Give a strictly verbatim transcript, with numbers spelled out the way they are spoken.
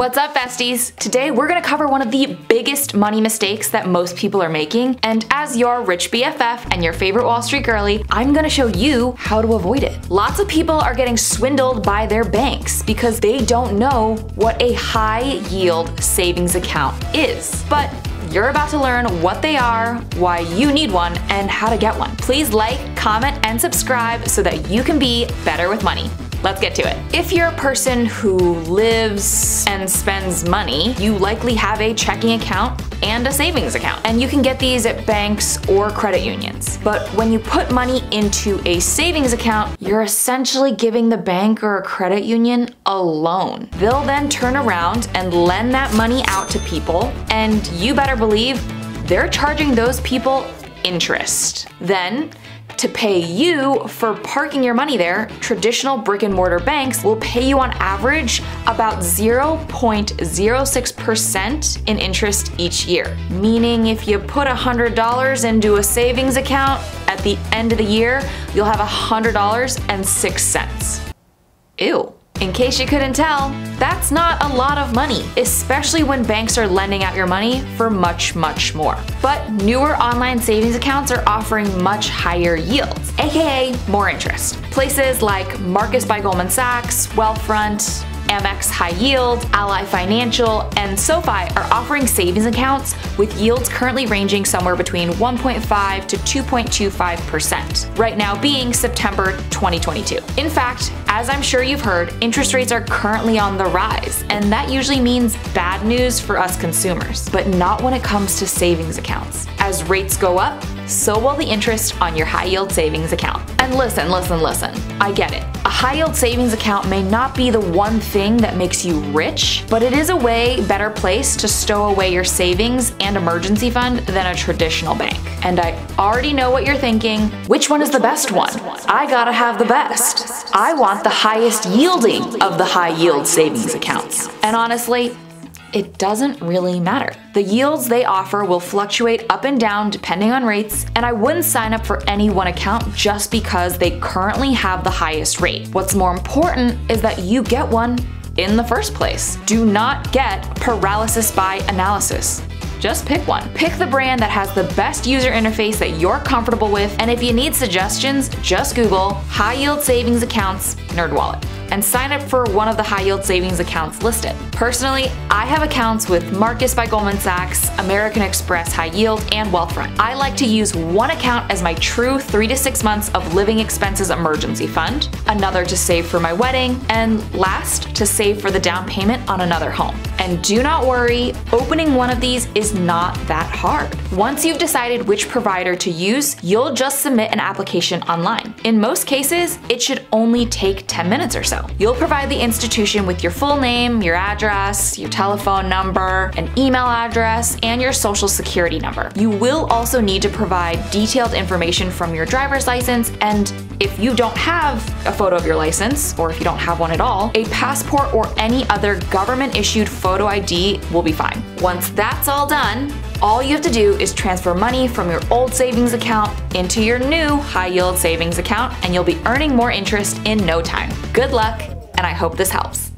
What's up, besties? Today we're gonna cover one of the biggest money mistakes that most people are making, and as your rich B F F and your favorite Wall Street girly, I'm gonna show you how to avoid it. Lots of people are getting swindled by their banks because they don't know what a high-yield savings account is. But you're about to learn what they are, why you need one, and how to get one. Please like, comment, and subscribe so that you can be better with money. Let's get to it. If you're a person who lives and spends money, you likely have a checking account and a savings account, and you can get these at banks or credit unions. But when you put money into a savings account, you're essentially giving the bank or a credit union a loan. They'll then turn around and lend that money out to people, and you better believe they're charging those people interest. Then, to pay you for parking your money there, traditional brick and mortar banks will pay you on average about zero point zero six percent in interest each year. Meaning if you put one hundred dollars into a savings account, at the end of the year, you'll have one hundred dollars and six cents. Ew. In case you couldn't tell, that's not a lot of money, especially when banks are lending out your money for much, much more. But newer online savings accounts are offering much higher yields, aka more interest. Places like Marcus by Goldman Sachs, Wealthfront, Amex High Yield, Ally Financial, and SoFi are offering savings accounts with yields currently ranging somewhere between one point five to two point two five percent, right now being September twenty twenty-two. In fact, as I'm sure you've heard, interest rates are currently on the rise, and that usually means bad news for us consumers, but not when it comes to savings accounts. As rates go up, so will the interest on your high-yield savings account. And listen, listen, listen, I get it. A high-yield savings account may not be the one thing that makes you rich, but it is a way better place to stow away your savings and emergency fund than a traditional bank. And I already know what you're thinking. Which one is the best one? I gotta have the best. I want the highest yielding of the high-yield savings accounts. And honestly, it doesn't really matter. The yields they offer will fluctuate up and down depending on rates, and I wouldn't sign up for any one account just because they currently have the highest rate. What's more important is that you get one in the first place. Do not get paralysis by analysis. Just pick one. Pick the brand that has the best user interface that you're comfortable with, and if you need suggestions, just Google high yield savings accounts NerdWallet and sign up for one of the high yield savings accounts listed. Personally, I have accounts with Marcus by Goldman Sachs, American Express High Yield, and Wealthfront. I like to use one account as my true three to six months of living expenses emergency fund, another to save for my wedding, and last to save for the down payment on another home. And do not worry, opening one of these is not that hard. Once you've decided which provider to use, you'll just submit an application online. In most cases, it should only take ten minutes or so. You'll provide the institution with your full name, your address, your telephone number, an email address, and your social security number. You will also need to provide detailed information from your driver's license, and if you don't have a photo of your license, or if you don't have one at all, a passport or any other government-issued photo I D will be fine. Once that's all done, all you have to do is transfer money from your old savings account into your new high-yield savings account, and you'll be earning more interest in no time. Good luck, and I hope this helps.